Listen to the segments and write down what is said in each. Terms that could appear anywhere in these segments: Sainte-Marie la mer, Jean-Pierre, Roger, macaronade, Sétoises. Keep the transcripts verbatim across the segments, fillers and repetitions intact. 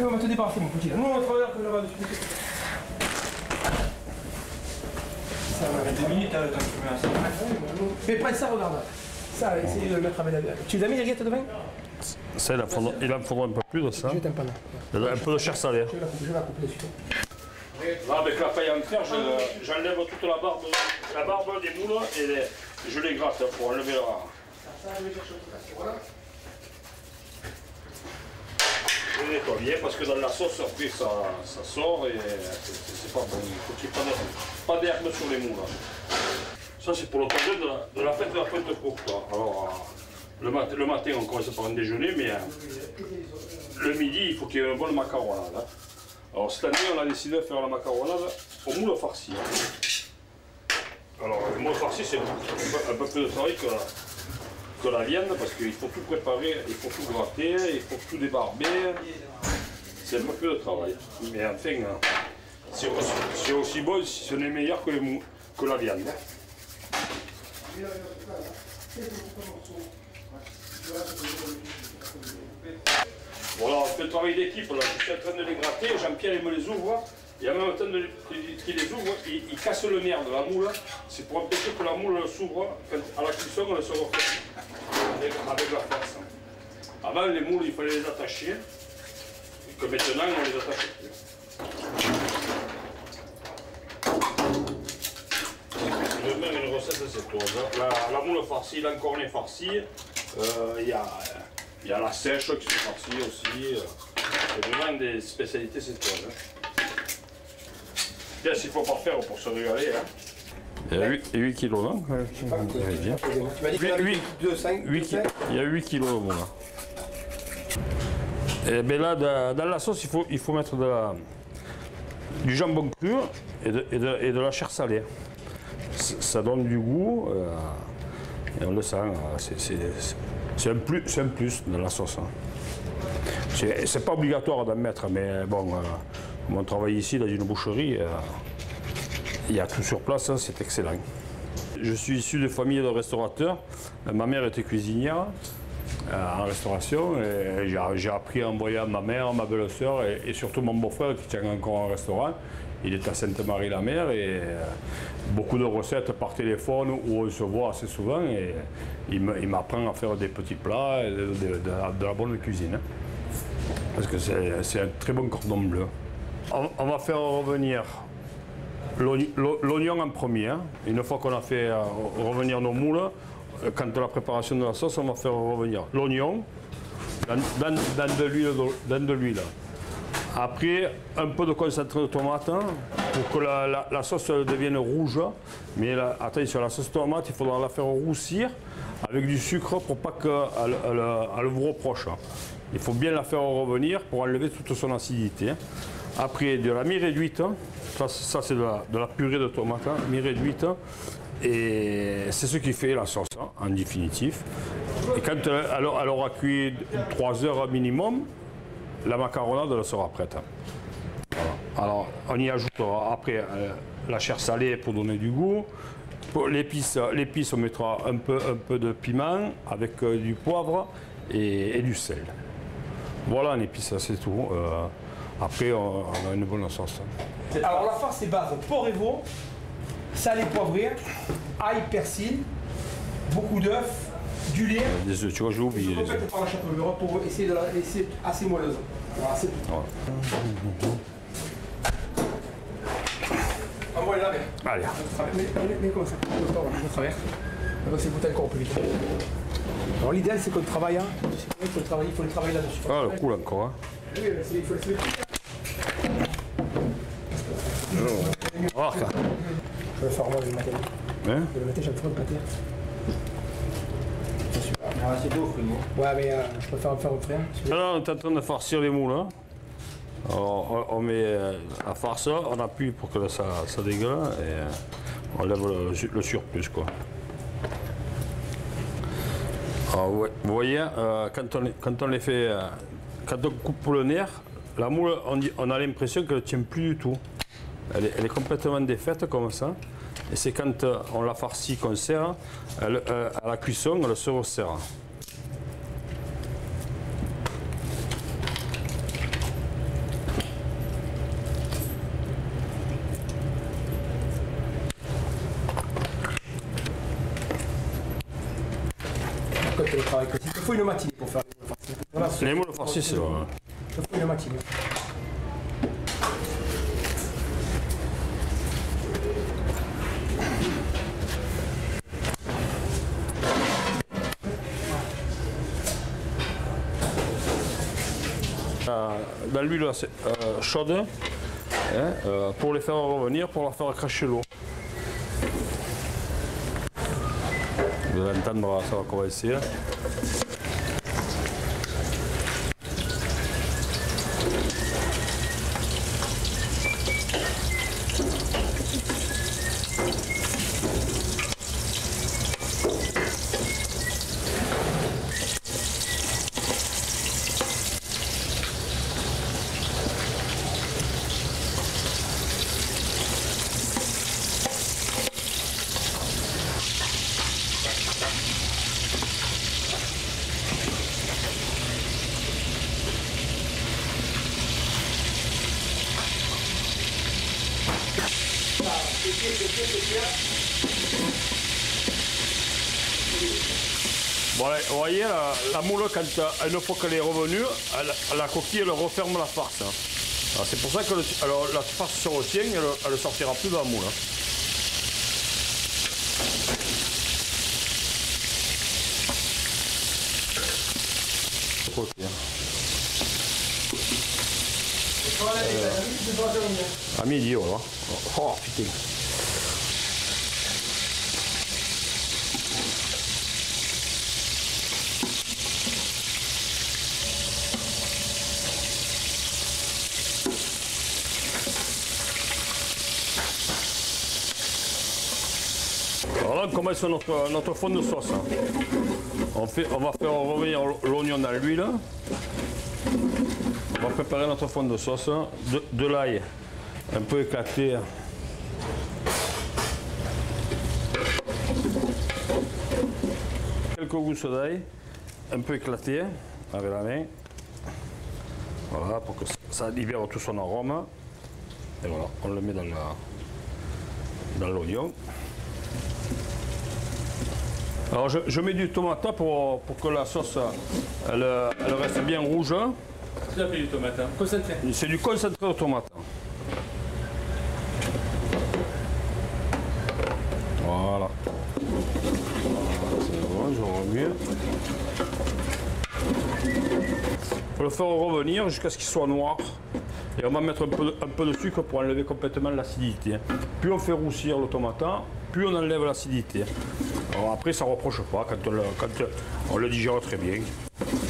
Et on va te débarrasser, mon petit. Nous, on va travers que là-bas dessus. Ça va mettre des minutes, hein, le temps que tu mets un sac. Mais près de ça, regarde. Ça, essayez de le mettre à mettre. Tu les as mis, les rillettes de vin? Ça, il en faudra, faudra un peu plus de ça. Je t'aime pas là. Un peu de chair salée. Je vais la couper, je vais la couper dessus. Là, avec la paille entière, j'enlève toute la barbe, la barbe des moules et les, je les gratte pour enlever la. Ça, ça, voilà. Je les nettoie bien parce que dans la sauce, après, ça, ça sort et c'est pas bon. Il faut pas d'herbe sur les moules. Ça, c'est pour l'occasion de, de la fête de la fête de Pau. Alors, le, mat le matin, on commence par un déjeuner, mais hein, le midi, il faut qu'il y ait un bon macaronade. Hein. Alors, cette année, on a décidé de faire la macaronade au moule farci. Hein. Alors, le moule farci, c'est un, un peu plus de travail que la, que la viande, parce qu'il faut tout préparer, il faut tout gratter, il faut tout débarber. C'est un peu plus de travail. Mais enfin, hein, c'est aussi, aussi bon, si ce n'est meilleur que, les mou que la viande. Voilà, on fait le travail d'équipe, je suis en train de les gratter, Jean-Pierre me les ouvre, et en même temps qu'il les ouvre, il, il casse le nerf de la moule, c'est pour empêcher que la moule s'ouvre, à la cuisson elle se refait avec, avec la force. Avant les moules il fallait les attacher, et que maintenant on les attache plus. Même une recette de Sétoises. La, la moule farcie, l'encorne est farcie. Il euh, y, y a la sèche qui est farcie aussi. Euh, C'est vraiment des spécialités Sétoises. Bien, s'il ne faut pas faire pour se régaler. Hein. huit kilos, non? Tu m'as dit qu'il y avait deux virgule cinq kilos. Il y a huit kilos au moment. Et bien là, dans, dans la sauce, il faut, il faut mettre de la, du jambon cru et de, et, de, et de la chair salée. Ça donne du goût euh, et on le sent. Euh, c'est un, un plus dans la sauce. Hein. C'est pas obligatoire d'en mettre, mais bon, euh, comme on travaille ici dans une boucherie, il y a tout sur place, hein, c'est excellent. Je suis issu de famille de restaurateurs. Ma mère était cuisinière euh, en restauration. J'ai appris en voyant ma mère, ma belle-sœur et, et surtout mon beau-frère qui tient encore un restaurant. Il est à Sainte-Marie la mer et euh, beaucoup de recettes par téléphone où on se voit assez souvent et il m'apprend à faire des petits plats et de, de, de, la, de la bonne cuisine. Hein. Parce que c'est un très bon cordon bleu. On, on va faire revenir l'oignon en premier. Hein. Une fois qu'on a fait revenir nos moules, quand la préparation de la sauce, on va faire revenir l'oignon dans, dans, dans de l'huile. Après, un peu de concentré de tomate hein, pour que la, la, la sauce devienne rouge. Mais la, attention, la sauce tomate, il faudra la faire roussir avec du sucre pour pas qu'elle elle, elle vous reproche. Il faut bien la faire revenir pour enlever toute son acidité. Après, de la mi-réduite, ça, ça c'est de, de la purée de tomate, hein, mi-réduite. Et c'est ce qui fait la sauce, hein, en définitif. Et quand elle, elle, elle aura cuit trois heures minimum, la macaronade elle sera prête. Voilà. Alors, on y ajoute après euh, la chair salée pour donner du goût. L'épice, on mettra un peu, un peu de piment avec euh, du poivre et, et du sel. Voilà, en épice, c'est tout. Euh, après, on, on a une bonne sauce. Alors, la farce est base porc et veau, salé poivré, ail, persil, beaucoup d'œufs. Du lait. Des œufs, tu vois, j'ai oublié. Je les œufs. Par la chapelure pour essayer de la laisser assez moelleuse. Voilà, c'est tout. On va aller laver. Allez. Mais comment ça? On traverse. On va se goûter encore plus vite. Alors l'idéal, c'est qu'on travaille. Hein. Il faut le travailler, il faut le travailler là-dessus. Ah, le cool encore. Hein. Oui, il faut le faire. Oh. Je vais faire moi le matin. Hein? Le matin, j'aime trop le matin. Ah, c'est beau, frérot. Ouais, mais euh, je préfère en faire au frère. Que... Alors, on est en train de farcir les moules. Hein. Alors, on, on met euh, la farce, on appuie pour que là, ça, ça dégueule et euh, on lève le, le surplus, quoi. Alors, vous voyez, euh, quand, on, quand on les fait, euh, quand on coupe le nerf, la moule, on, dit, on a l'impression qu'elle ne tient plus du tout. Elle est, elle est complètement défaite comme ça. Et c'est quand on la farcit qu'on serre, elle, euh, à la cuisson, elle se resserre. peu. Il faut une matinée pour faire les moules farcis. Voilà, les moules farcis, c'est vrai. Il faut une matinée. Dans l'huile euh, chaude, hein, euh, pour les faire revenir, pour leur faire cracher l'eau. Vous allez entendre ça qu'on va essayer. Voilà, vous voyez, la, la moule, quand, une fois qu'elle est revenue, elle, la coquille, elle referme la farce. C'est pour ça que le, alors, la farce se retient, elle ne sortira plus de la moule. Euh, à midi, voilà. Oh, putain. Alors là, on commence notre, notre fond de sauce. On, fait, on va faire revenir l'oignon dans l'huile. On va préparer notre fond de sauce. De, de l'ail un peu éclaté. Quelques gousses d'ail un peu éclatées avec la main. Voilà, pour que ça libère tout son arôme. Et voilà, on le met dans la, dans l'oignon. Alors je, je mets du tomate pour, pour que la sauce elle, elle reste bien rouge. Qu'est-ce que tu appelles du tomate, hein? Concentré. C'est du concentré de tomate. Voilà. C'est bon, j'en remue. Il faut le faire revenir jusqu'à ce qu'il soit noir. Et on va mettre un peu, un peu de sucre pour enlever complètement l'acidité. Plus on fait roussir le tomate, plus on enlève l'acidité. Alors après, ça ne reproche pas quand on, le, quand on le digère très bien.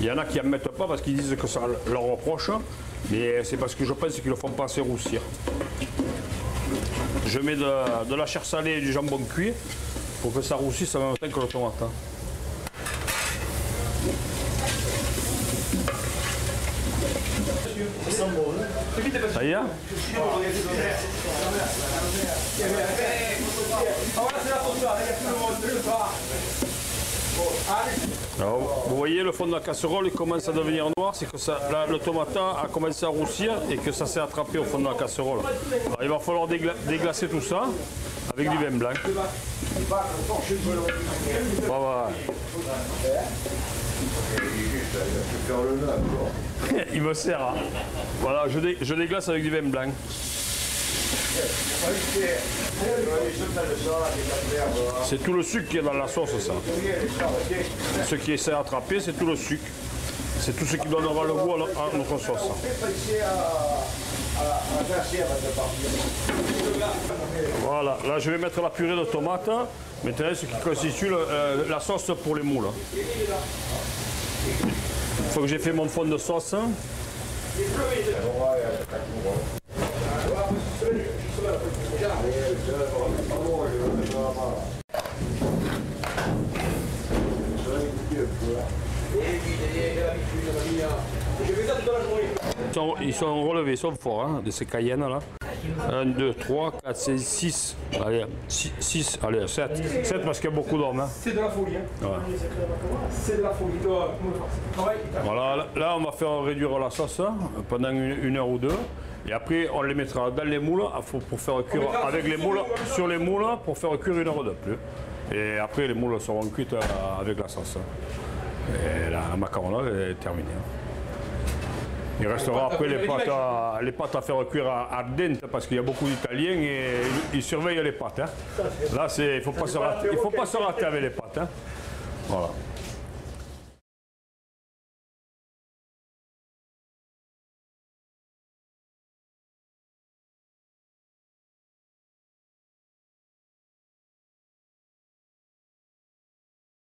Il y en a qui n'en mettent pas parce qu'ils disent que ça leur reproche, mais c'est parce que je pense qu'ils ne le font pas assez roussir. Je mets de, de la chair salée et du jambon cuit pour que ça roussisse en même temps que le tomate. Ça y est ? Alors, vous voyez le fond de la casserole, il commence à devenir noir, c'est que ça, là, le tomate a commencé à roussir et que ça s'est attrapé au fond de la casserole. Alors, il va falloir dégla déglacer tout ça avec du vin blanc. Voilà. Il me sert. Hein. Voilà, je, dé, je déglace avec du vin blanc. C'est tout le sucre qui est dans la sauce, ça. Ce qui s'est attrapé, c'est tout le sucre. C'est tout ce qui donnera le goût à notre sauce. Voilà, là je vais mettre la purée de tomates. Maintenant, ce qui constitue le, euh, la sauce pour les moules. Une fois que j'ai fait mon fond de sauce. Ils sont, ils sont relevés, ils sont forts, hein, de ces Cayennes là. un, deux, trois, quatre, cinq, six. Allez, six, allez, sept. sept parce qu'il y a beaucoup d'hommes. Hein. C'est de la folie. Hein. Ouais. C'est de la folie. Voilà, là on va faire réduire la sauce hein, pendant une, une heure ou deux. Et après on les mettra dans les moules pour faire cuire avec les moules, sur les moules pour faire cuire une heure de plus. Et après les moules seront cuites avec la sauce. Et la, la macaronade est terminée. Il restera après les pâtes, à, les pâtes à faire cuire à ardente parce qu'il y a beaucoup d'Italiens et ils, ils surveillent les pâtes. Hein. Là, il ne faut pas se rater avec les pâtes. Hein. Voilà.